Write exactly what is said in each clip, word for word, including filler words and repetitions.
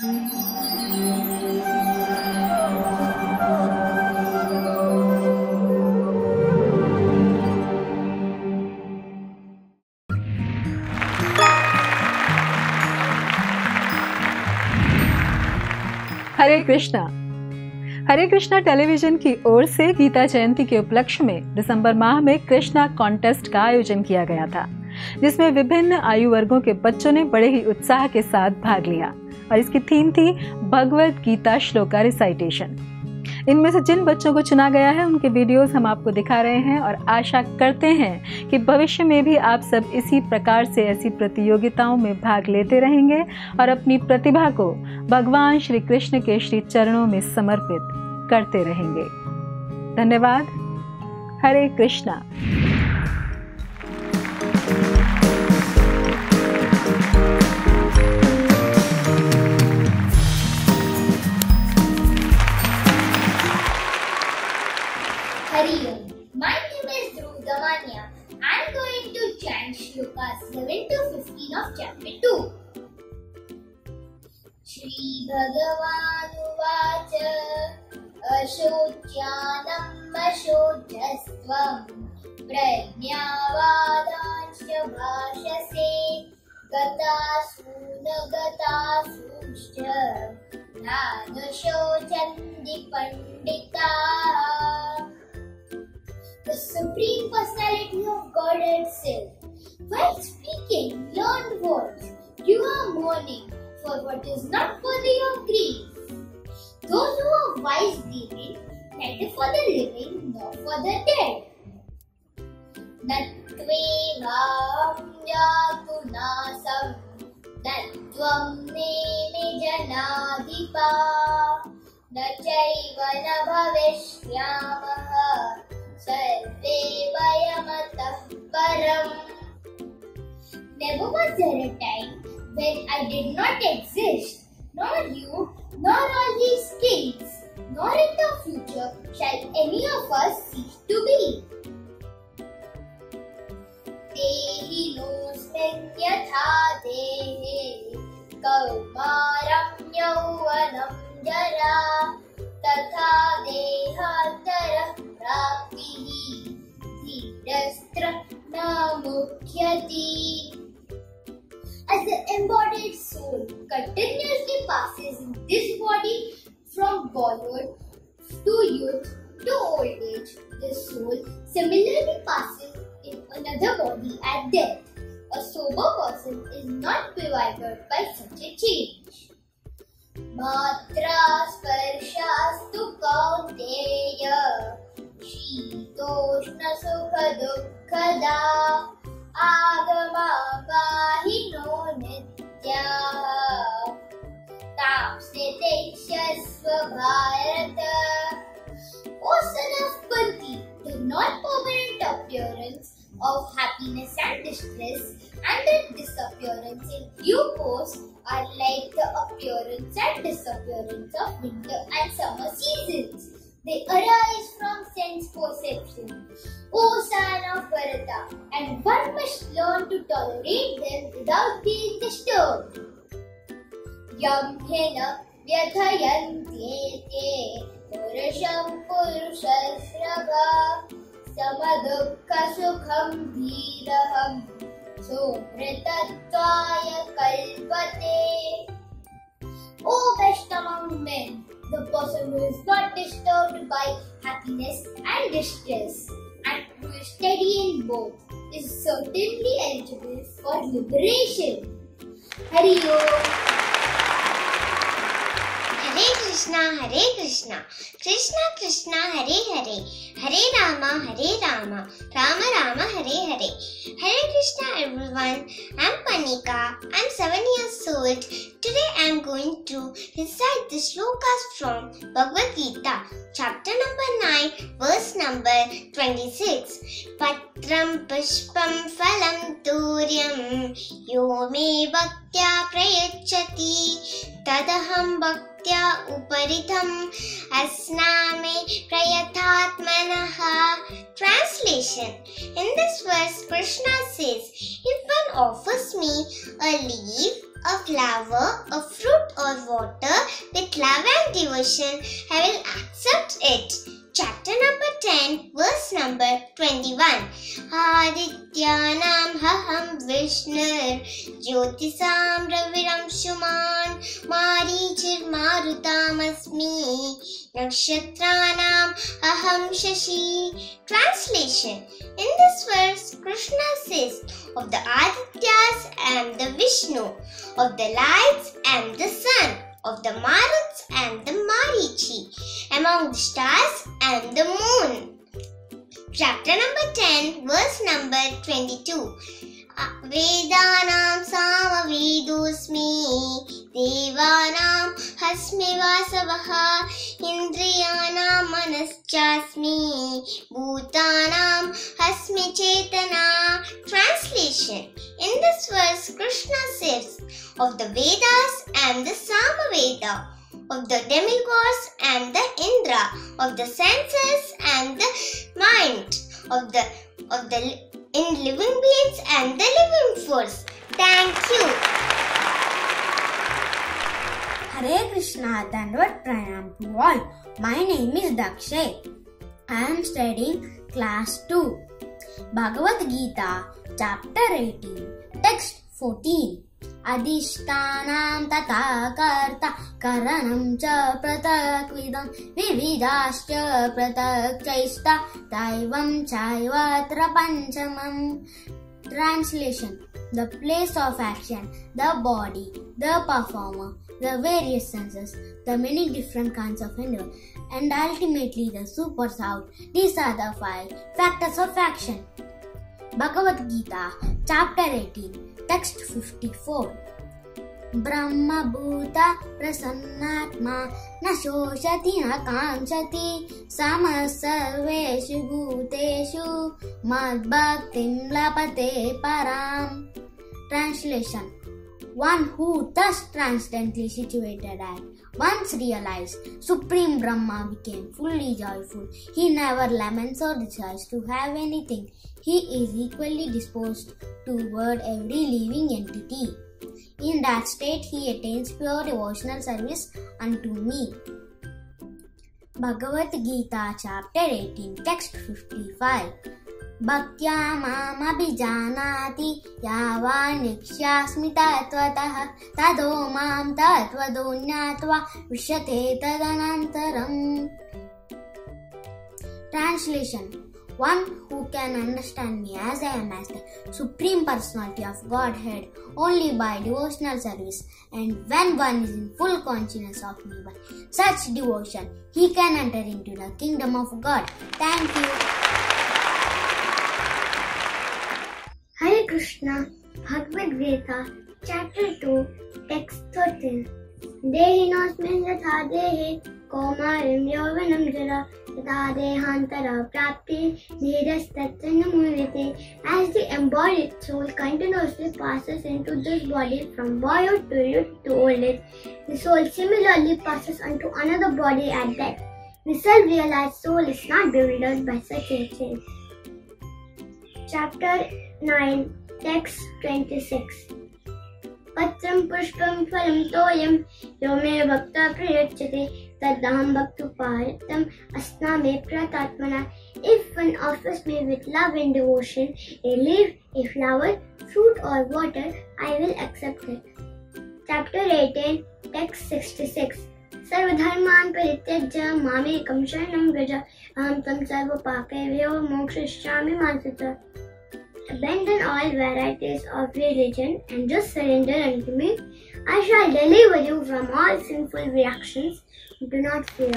हरे Krishna. Hare Krishna television की ओर से गीता जयंती के उपलक्ष्य में दिसंबर माह में कृष्णा कॉन्टेस्ट का आयोजन किया गया था, जिसमें विभिन्न आयु वर्गों के बच्चों ने बड़े ही उत्साह के साथ भाग लिया और इसकी थीम थी भगवद गीता श्लोका रिसाइटेशन। इनमें से जिन बच्चों को चुना गया है उनके वीडियोस हम आपको दिखा रहे हैं और आशा करते हैं कि भविष्य में भी आप सब इसी प्रकार से ऐसी प्रतियोगिताओं में भाग लेते रहेंगे और अपनी प्रतिभा को भगवान श्री कृष्ण के श्री चरणों में समर्पित करते रहेंगे। धन्यवाद। हरे Krishna. eleven to fifteen of chapter two. Shri Bhagavan Uvacha Ashocyanam Ashocastvam Prajnavadansya Bhashase Gatasunagatasuscha Nanushochanti Pandita. The Supreme Personality of God itself, while speaking learned words, you are mourning for what is not worthy of grief. Those who are wise grieving, neither for the living nor for the dead. Natvam yakunasam natvam neme janadipa nachaiva na bhavishyamah sarve vayamatah param. Never was there a time when I did not exist, nor you, nor all these things, nor in the future shall any of us cease to be. Dehi noosmin yatha dehe, kaumaram yauvanam jara, tatha dehatarah praptihi, dhirastra na mukhyati. As the embodied soul continuously passes in this body from boyhood to youth to old age, the soul similarly passes in another body at death. A sober person is not bewildered by such a change. Matra sparshastu kaunteya shitoshna sukha dukkada agama vahino nitya tamsniteshasva bharata. O son of Kunti, the non-permanent appearance of happiness and distress and the disappearance in due course are like the appearance and disappearance of winter and summer seasons. They arise from sense perception, O son of Bharata, and one must learn to tolerate them without being disturbed. Yam hena vyathayantyete purusham purushasrava samadukha sukham dhiraham somritatvaya kalpate. O best among men, the person who is not disturbed by happiness and distress and who is steady in both is certainly eligible for liberation. Hari Om. Hare Krishna, Hare Krishna, Krishna Krishna, Hare Hare, Hare Rama, Hare Rama, Rama Rama, Hare Hare. Hare Krishna everyone, I am Panika, I am seven years old. Today I am going to recite the shlokas from Bhagavad Gita, chapter number nine, verse number twenty-six. Patram Pushpam Phalam Turyam Yo Me Bhaktya Prayachati Tadaham Bhaktya Uparitham Asname Prayathatmanaha. Translation: in this verse, Krishna says, if one offers me a leaf, a flower, a fruit or water with love and devotion, I will accept it. Chapter number ten, verse number twenty-one. Adityanam aham Vishnur, Jyotisam Raviram Shuman, Marichir Marutam Asmi, Nakshatranam aham Shashi. Translation. In this verse, Krishna says, of the Adityas I am the Vishnu, of the lights I am the sun, of the Maruts and the Marichi, among the stars and the moon. Chapter number ten, verse number twenty-two. Vedanam samavedosmi, Devanam hasmi vasavaha, Indriyanam manaschasmi, Bhutanam hasmi chetana. Translation. In this verse, Krishna says, of the Vedas and the Samaveda, of the demigods and the Indra, of the senses and the mind, of the of the in living beings and the living force. Thank you. Hare Krishna, Dandavat Pranam to all. My name is Dakshay. I am studying class two. Bhagavad Gita, chapter eighteen, text fourteen. Adishtanam tata karta karanam cha pratak vidam vividascha pratak chaista daivam chaivatra panchamam. Translation. The place of action, the body, the performer, the various senses, the many different kinds of endeavor, and ultimately the super sound. These are the five factors of action. Bhagavad Gita, chapter eighteen, text fifty-four. Brahma Bhuta Prasannatma na shoshati na kamshati sama sarveshu bhuteshu mad bhaktim lapate param. Translation. One who thus transcendently situated at once realized Supreme Brahma became fully joyful. He never laments or desires to have anything. He is equally disposed toward every living entity. In that state, he attains pure devotional service unto me. Bhagavad Gita, chapter eighteen, text fifty-five. Bhaktya mama bijanati yava nikshasmi tatvatah tado mam tatvadonyatva vishyate tadanantaram. Translation. One who can understand me as I am as the Supreme Personality of Godhead only by devotional service, and when one is in full consciousness of me by such devotion, he can enter into the kingdom of God. Thank you. Hare Krishna, Bhagavad Gita, chapter two, text thirteen. Dehi nosmin yatha dehi komarim yovanam jara. As the embodied soul continuously passes into this body from boyhood to youth to old age, the soul similarly passes onto another body at death. The self-realized soul is not bewildered by such a change. Chapter nine, text twenty-six. Patram pushpam phalam toyam yome bhakta priyachate. If one offers me with love and devotion a leaf, a flower, fruit or water, I will accept it. Chapter eighteen, text sixty-six. Sarvadharman parityajya mamekam sharanam vraja aham tam sarvapapevyo mokshashyami ma sita. Abandon all varieties of religion and just surrender unto me. I shall deliver you from all sinful reactions. Do not fear.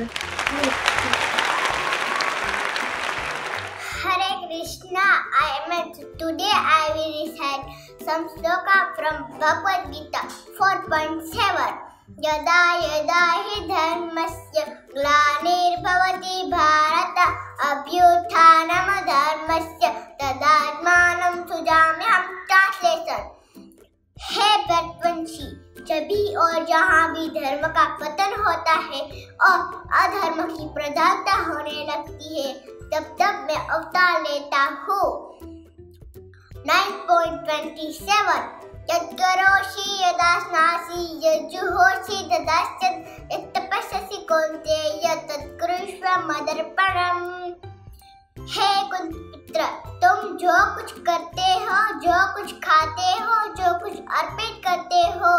Hare Krishna, I am today I will recite some shloka from Bhagavad Gita four point seven. Yada yada hi dharmasya glanir bhavati bharata abhyuthanam dharmasya tadatmanam sujamyam. Translation. Hey बटवंशी, जभी और जहाँ भी धर्म का पतन होता है और अधर्म की प्रधानता होने लगती है, तब तब मैं अवतार लेता हूँ. nine point two seven यद्गरोषि यदास्नासि यज्जुहोषि तदाश्च यत्तपस्यसि कौन्तेय तत्कुरुष्व मदर्पणम्। हे कुलपुत्र, तुम जो कुछ करते हो, जो कुछ खाते हो, जो कुछ अर्पित करते हो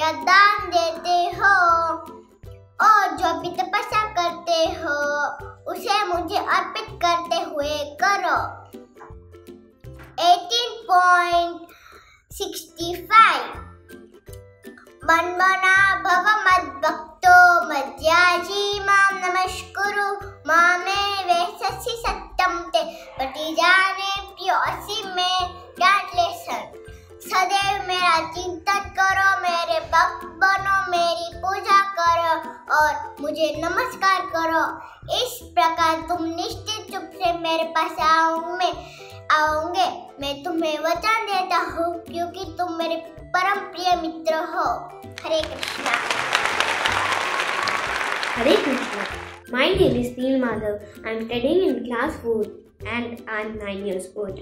या दान देते हो और जो भी तपस्या करते हो, उसे मुझे अर्पित करते हुए करो। अठारह पॉइंट पैंसठ मन्मना भव मद्भक्तो मद्याजी मां नमस्कुरु मामे वेससि सत्यं ते पतिजाने प्रियोऽसि में। ट्रांसलेशन: सदैव मेरा चिंतन करो, मेरे भक्त बनो, मेरी पूजा करो और मुझे नमस्कार करो। इस प्रकार तुम निश्चित रूप से मेरे पास आओगे आओगे मैं तुम्हें वचन देता हूँ, क्योंकि तुम मेरे परम प्रिय मित्र हो। हरे Krishna. Hare Krishna. My name is Neil Madhav. I am studying in class four and I am nine years old.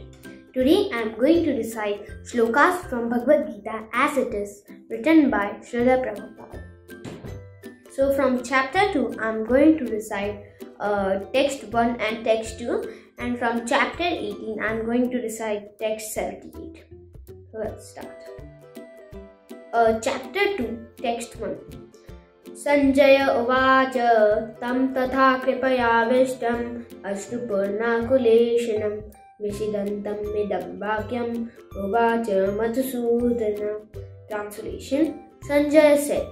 Today I am going to recite shlokas from Bhagavad Gita as it is written by Srila Prabhupada. So from chapter two I am going to recite uh, text one and text two. And from chapter eighteen, I am going to recite text seventy-eight. Let's start. Uh, chapter two, text one. Sanjaya uvaca tam tatha kripaya vishtam ashrupurna kuleshanam vishidantam midam vakyam uvaca madhusudana. Translation: Sanjaya said,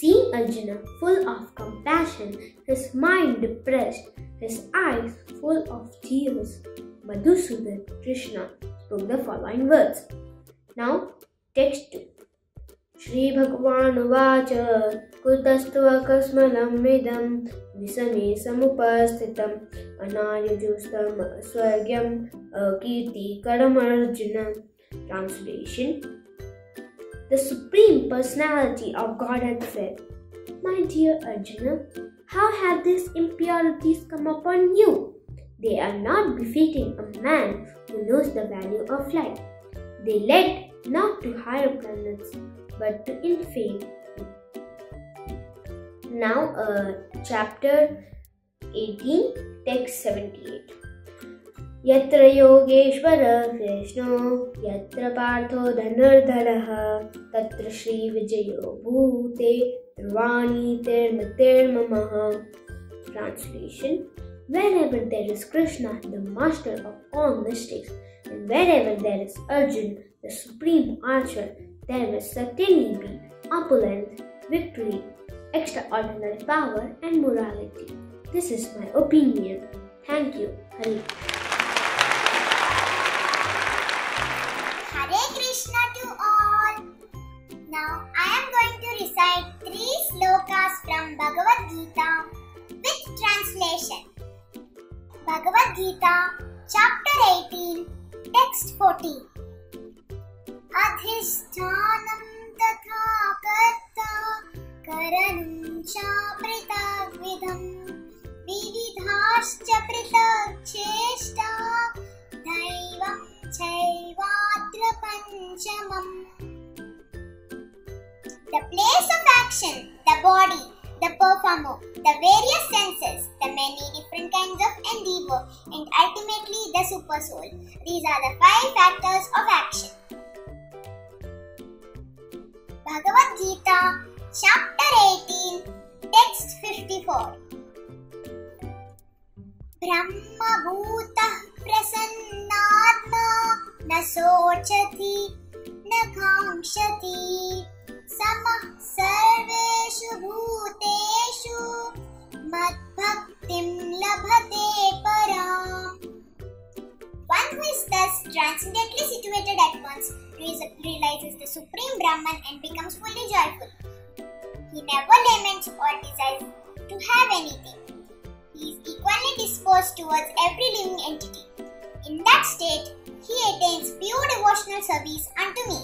seeing Arjuna full of compassion, his mind depressed, his eyes full of tears, Madhusudan Krishna spoke the following words. Now, text two. Shri Bhagavan Uvacha Kutastva Kasmalam Midam Visame Samupastitam Anayajustam Swagyam Akirti Karam Arjuna. Translation: the Supreme Personality of Godhead said, my dear Arjuna, how have these impurities come upon you? They are not befitting a man who knows the value of life. They led not to higher planets, but to infamy. Now, uh, chapter eighteen, text seventy-eight. Yatra Yogeshwara Krishno, Yatra Partho Dhanardharaha, Tatra Shri Vijayo Bhute. Translation: wherever there is Krishna, the master of all mystics, and wherever there is Arjuna, the supreme archer, there will certainly be opulence, victory, extraordinary power and morality. This is my opinion. Thank you. Hare Krishna. Hare Krishna to all. Now I am going to recite three shlokas from Bhagavad Gita with translation. Bhagavad Gita, chapter eighteen, text fourteen. Adhishtanam tatha karta karanam cha pritagvidam vividhascha pritagcheshta daiva chaivatra panchamam. The place of action, the body, the performer, the various senses, the many different kinds of endeavor, and ultimately the super soul. These are the five factors of action. Bhagavad Gita, chapter eighteen, text fifty-four. Brahma bhutah prasannatma na sochati na kankshati samah sarveshu bhuteshu mad bhaktim labhate param. One who is thus transcendently situated at once realizes the Supreme Brahman and becomes fully joyful. He never laments or desires to have anything. He is equally disposed towards every living entity. In that state, he attains pure devotional service unto me.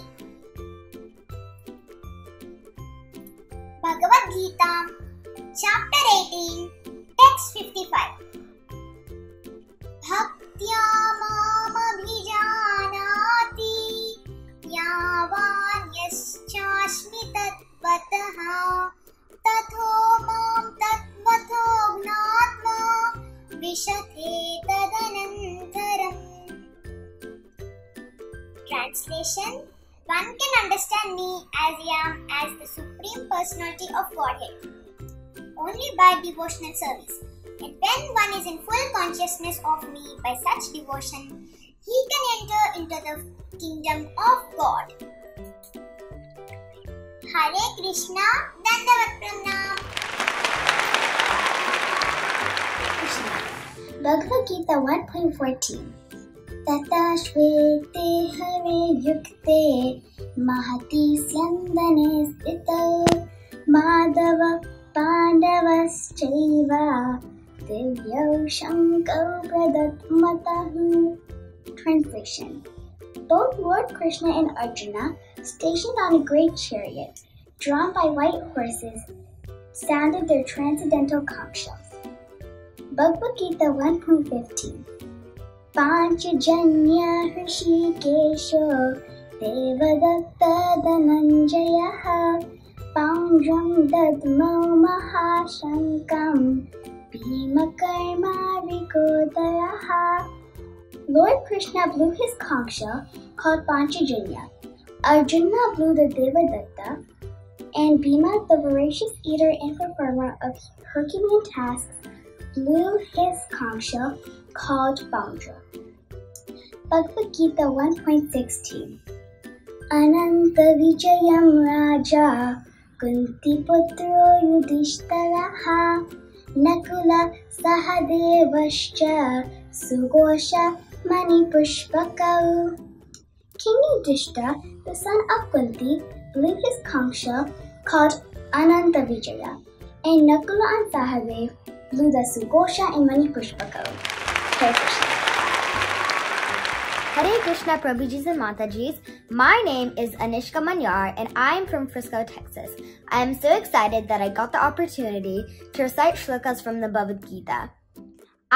Bhagavad Gita, chapter eighteen, text fifty-five. Bhaktya mama bhijanati yavan तथो मां तत्त्वतो ज्ञात्वा विशते तदनन्तरम्। Translation: One can understand me as I am as the Supreme Personality of Godhead only by devotional service. And when one is in full consciousness of me by such devotion, he can enter into the kingdom of God. Hare Krishna, Dandavat Pranam. Bhagavad Gita one point fourteen. तथा श्वेते हरे युक्ते महती स्यन्दने स्थितौ Madhav पाण्डवश्चैव दिव्यौ शङ्कौ प्रदत्मतः। Translation: Both Lord Krishna and Arjuna, stationed on a great chariot, drawn by white horses, sounded their transcendental conch shells. Bhagavad Gita one point fifteen. Panchajanya हृषिकेशो Devdutt Dhananjay पांड्रं दद्मौ महाशङ्कं भीमकर्माविकोदरः। Lord Krishna blew his conch shell called Panchajanya. Arjuna blew the Devadatta, and Bhima, the voracious eater and performer of Herculean tasks, blew his conch shell called Pandu. Bhagavad Gita one point sixteen. Anantavijayam Raja Kuntiputro Yudhishthira Nakula Sahadevascha Sughosha Manipushpaka. King Yudhishthira, the son of Kunti, blew his conch shell called Anantavijaya, and Nakula and Sahadeva blew the Sughosha and Manipushpaka. Hare Krishna. Hare Krishna, Prabhujis and Matajis. My name is Anishka Manyar and I am from Frisco, Texas. I am so excited that I got the opportunity to recite shlokas from the Bhagavad Gita.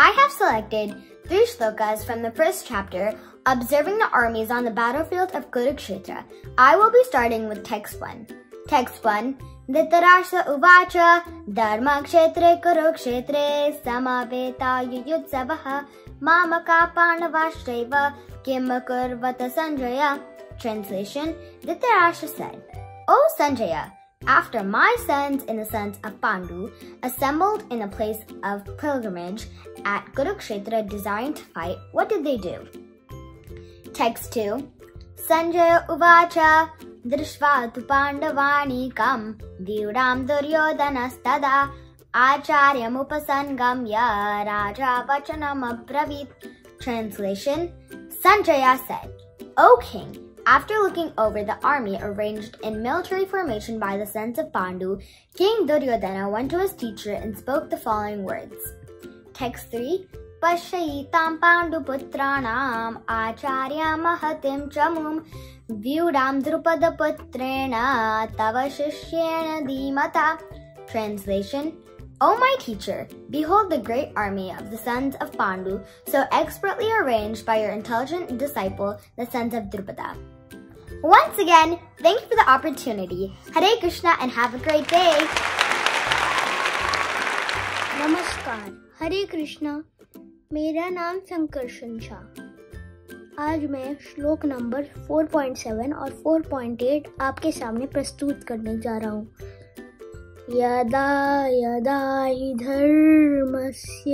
I have selected three shlokas from the first chapter, Observing the Armies on the Battlefield of Kurukshetra. I will be starting with text one. Text one. Dhritarashtra uvacha dharmakshetre kurukshetre samaveta yuyutsavaha mamaka panavashreva kimakurvata Sanjaya. Translation: Dhritarashtra said, O Sanjaya, after my sons and the sons of Pandu assembled in a place of pilgrimage at Kurukshetra desiring to fight, what did they do? Text two. Sanjaya uvacha Drishva tu Pandavani kam Dhiram Duryodhanastada Acharyam upasangam ya Raja vachanam abravit. Translation: Sanjaya said, O King, after looking over the army arranged in military formation by the sons of Pandu, King Duryodhana went to his teacher and spoke the following words. Text three. Pashayitam Panduputranam Acharya Mahatim Chamum Vyudam Drupada Putrena Tava Shishena Dhimata. Translation: O my teacher, behold the great army of the sons of Pandu, so expertly arranged by your intelligent disciple, the sons of Drupada. Once again, thank you for the opportunity. Hare Krishna and have a great day. Namaskar. Hare Krishna. मेरा नाम शंकरशन शाह। आज मैं श्लोक number चार point सात और चार point आठ आपके सामने प्रस्तुत करने जा रहा हूँ। यदा यदा हि धर्मस्य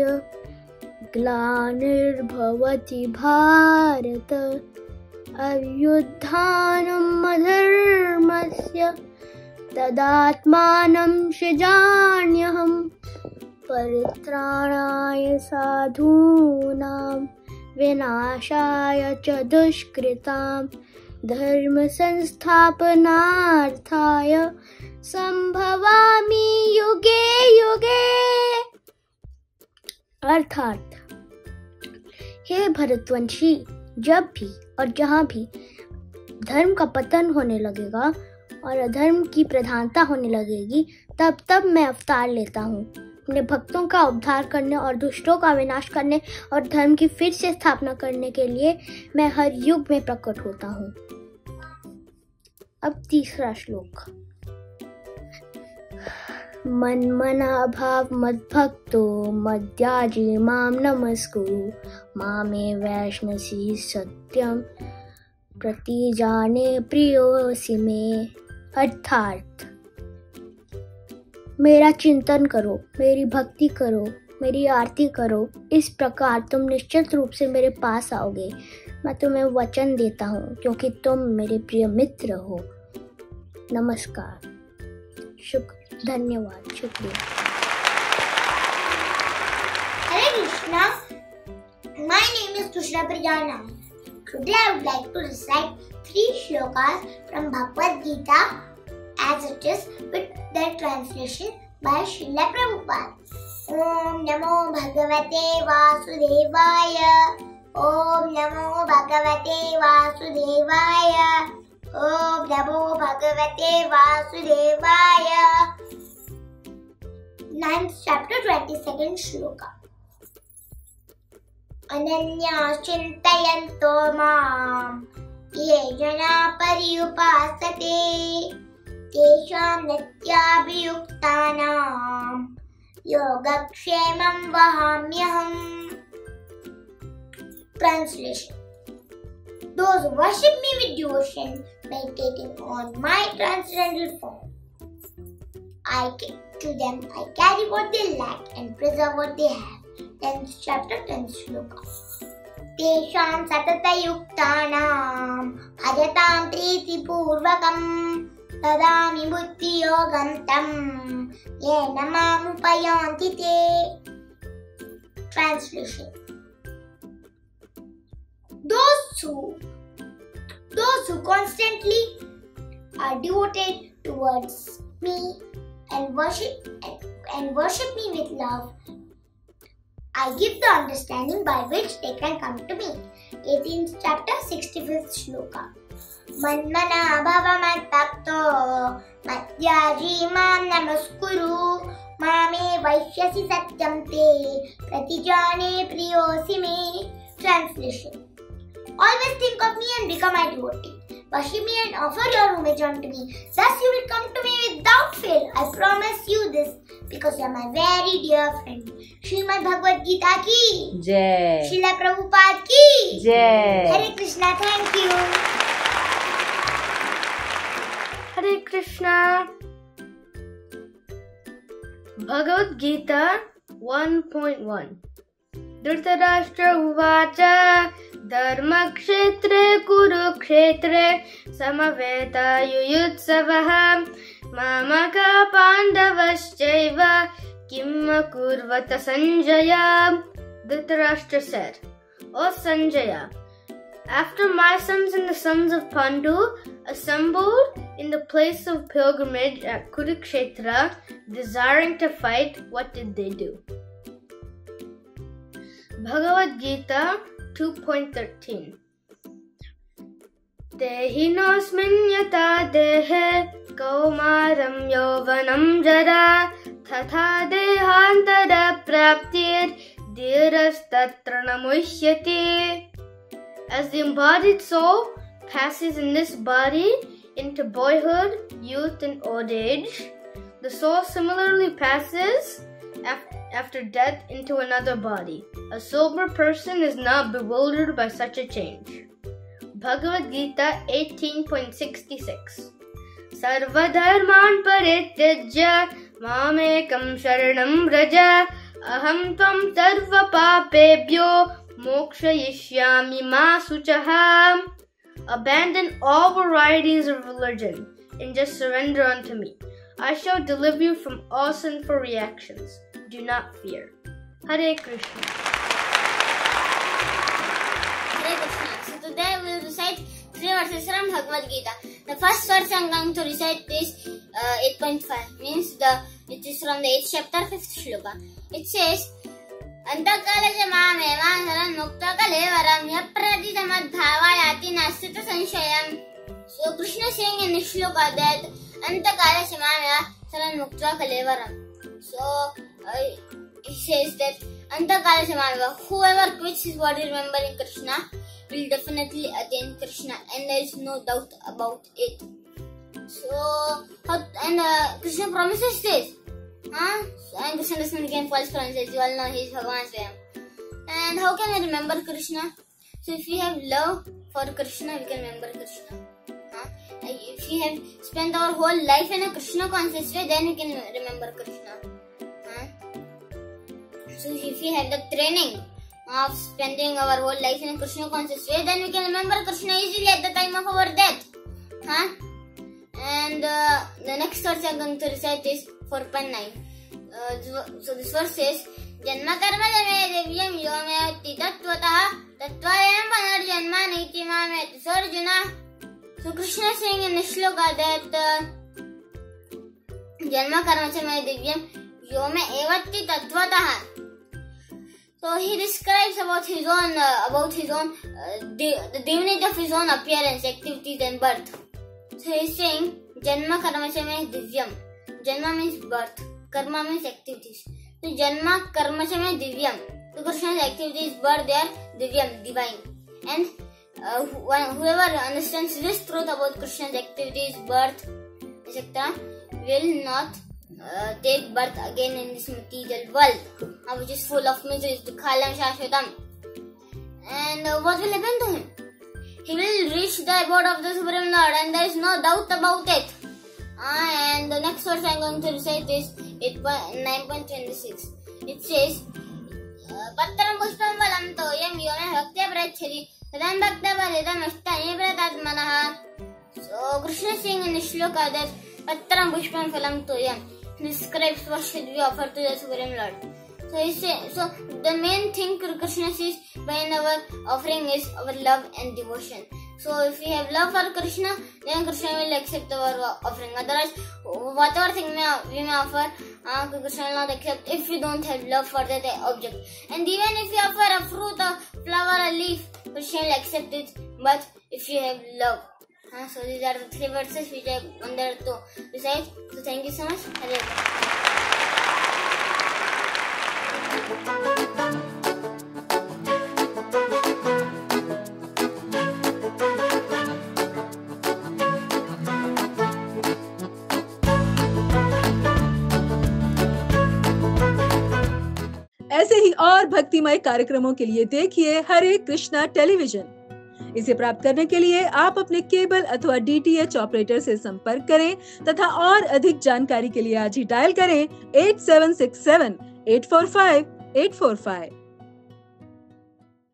ग्लानिर्भवति भारत अभ्युत्थानम् अधर्मस्य तदात्मानं सृजाम्यहम् परित्राणाय साधूनां विनाशाय च दुष्कृतां धर्मसंस्थापनार्थाय संभवामि युगे युगे। अर्थात, हे भरतवंशी, जब भी और जहाँ भी धर्म का पतन होने लगेगा और अधर्म की प्रधानता होने लगेगी, तब तब मैं अवतार लेता हूँ अपने भक्तों का उद्धार करने और दुष्टों का विनाश करने और धर्म की फिर से स्थापना करने के लिए मैं हर युग में प्रकट होता हूँ। अब तीसरा श्लोक। मन्मना भाव मद्भक्तो मद्याजी माम नमस्कुरु मामे वैष्णसी सत्यम प्रति जाने प्रियोसि में। अर्थार्थ, मेरा चिंतन करो, मेरी भक्ति करो, मेरी आरती करो। इस प्रकार तुम निश्चित रूप से मेरे पास आओगे। मैं तुम्हें वचन देता हूँ, क्योंकि तुम मेरे प्रिय मित्र हो। नमस्कार, शुक्र, धन्यवाद, शुक्रिया। हरे Krishna, my name is Krishna Prajana. Today I would like to recite three shlokas from Bhagavad Gita as it is with their translation by Shri Prabhupad. Om Namo Bhagavate Vasudevaya. Om Namo Bhagavate Vasudevaya. Om Namo Bhagavate Vasudevaya. ninth chapter, twenty-second shloka. Ananya chintayanto mam ye jana paryupasate तेषां नित्याभियुक्तानां योगक्षेमं वहाम्यहम्। Translation: Those who worship me with devotion, meditating on my transcendental form, I give to them, I carry what they lack and preserve what they have. tenth chapter, tenth shloka. तेषां सततयुक्तानां भजतां प्रीतिपूर्वकम् तदामि बुद्धियोगं तं येन मामुपयान्ति ते। Translation: Those who, those who constantly are devoted towards me and worship and, and worship me with love, I give the understanding by which they can come to me. eighteenth chapter, sixty-fifth shloka. मन्मना भव मद्भक्तो मद्याजी मां नमस्कुरु मामे वैश्यसि सत्यं ते प्रतिजाने प्रियोसि मे। Translation: Always think of me and become my devotee. Worship me and offer your homage unto me. Thus you will come to me without fail. I promise you this because you are my very dear friend. Shrimad Bhagavad Gita की जय, श्रील प्रभुपाद की जय। Hare Krishna, thank you. Hare Krishna. Bhagavad Gita one point one। Dhritarashtra उवाच धर्मक्षेत्रे कुरुक्षेत्रे समवेता युयुत्सवः मामका पाण्डवश्चैव किम् अकुर्वत Sanjay. Dhritarashtra said, O Sanjaya, after my sons and the sons of Pandu assembled in the place of pilgrimage at Kurukshetra, desiring to fight, what did they do? Bhagavad Gita two point thirteen। Tehinosmin yata dehe kaumaram yovanam jara tatha dehantara praptir dhirastatra namushyati. As the embodied soul passes in this body into boyhood, youth, and old age, the soul similarly passes after death into another body. A sober person is not bewildered by such a change. Bhagavad Gita eighteen point sixty-six। Sarvadharman parityajya mamekam sharanam vraja aham tvam sarva papebhyo mokshayishyami ma suchaha. Abandon all varieties of religion and just surrender unto me. I shall deliver you from all sinful reactions. Do not fear. Hare Krishna. Hare Krishna. So today we will recite three verses from Bhagavad Gita. The first verse I am going to recite is uh, eight point five. Means the it is from the eighth chapter, fifth shloka. It says, So Krishna is saying in this shloka that Antakala Samameva Saran Mukta Kalevaram. So uh, he says that Antakala Samameva, whoever quits his body remembering Krishna will definitely attain Krishna, and there is no doubt about it. So and uh, Krishna promises this. Huh? And this understanding again false promises. You all know he is Bhagavan Swayam. And how can I remember Krishna? So if we have love for Krishna, we can remember Krishna. Huh? If we have spent our whole life in a Krishna conscious way, then we can remember Krishna. Huh? So if we have the training of spending our whole life in a Krishna conscious way, then we can remember Krishna easily at the time of our death. Huh? And uh, the next verse I'm going to recite is for Panai. Uh, so this verse says, Janma karma jame devyam yomeyati tattvataha tattvayam panar janma neiti mameti sarjuna. So Krishna is saying in the shloka that uh, Janma karma jame devyam yomeyati tattvataha. So he describes about his own, uh, about his own, uh, the, the divinity of his own appearance, activities and birth. So he is saying, Janma karma jame divyam. Janma means birth. Karma means activities. So Janma karma samay divyam. So Krishna's activities, birth, they are divyam, divine. And uh, whoever understands this truth about Krishna's activities, birth, et cetera, will not uh, take birth again in this material world, uh, which is full of miseries, dukhalam shashvatam. And uh, what will happen to him? He will reach the abode of the Supreme Lord, and there is no doubt about it. Ah, and the next verse I am going to recite is nine point two six. It says, Patram pushpam valam toyam yome bhaktya prachari tadam bhakta paridam ashtani pratatmanaha. So Krishna is saying in the shloka that Patram pushpam valam toyam describes what should be offered to the Supreme Lord. So he says, so the main thing Krishna sees by our offering is our love and devotion. So if we have love for Krishna, then Krishna will accept our offering. Otherwise, whatever thing we may offer, uh, Krishna will not accept if we don't have love for that object. And even if we offer a fruit, a flower, a leaf, Krishna will accept it, but if you have love. Uh, so these are the three verses which I wanted to recite. So thank you so much. Hare Krishna. ऐसे ही और भक्तिमय कार्यक्रमों के लिए देखिए हरे Krishna television. इसे प्राप्त करने के लिए आप अपने केबल अथवा डीटीएच ऑपरेटर से संपर्क करें तथा और अधिक जानकारी के लिए आज ही डायल करें eight seven six seven eight four five eight four five.